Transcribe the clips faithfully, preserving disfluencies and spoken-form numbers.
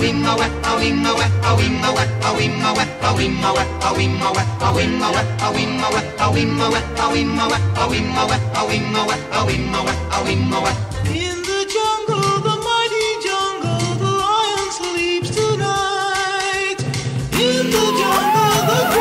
In the jungle, the mighty jungle, the lion sleeps tonight. In the jungle, the quiet jungle, the lion sleeps tonight.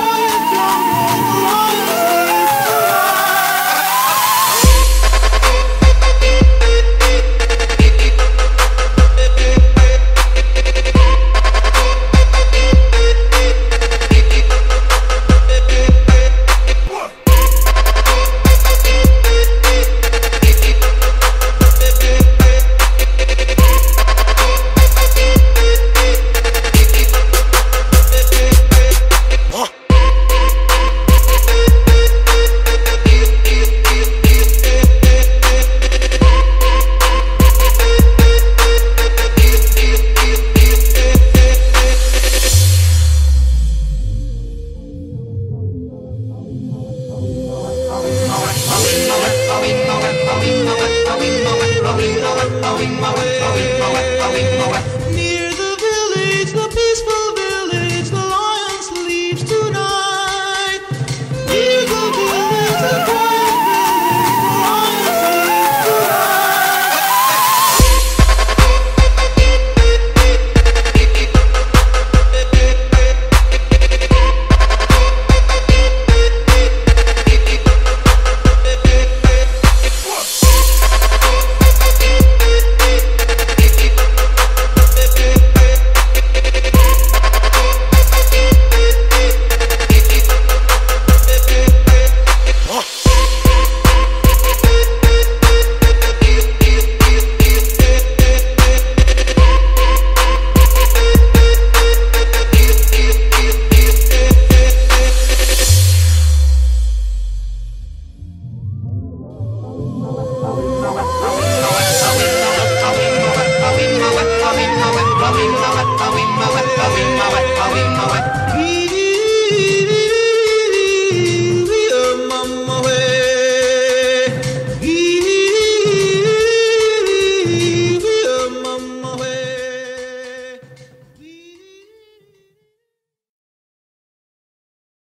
I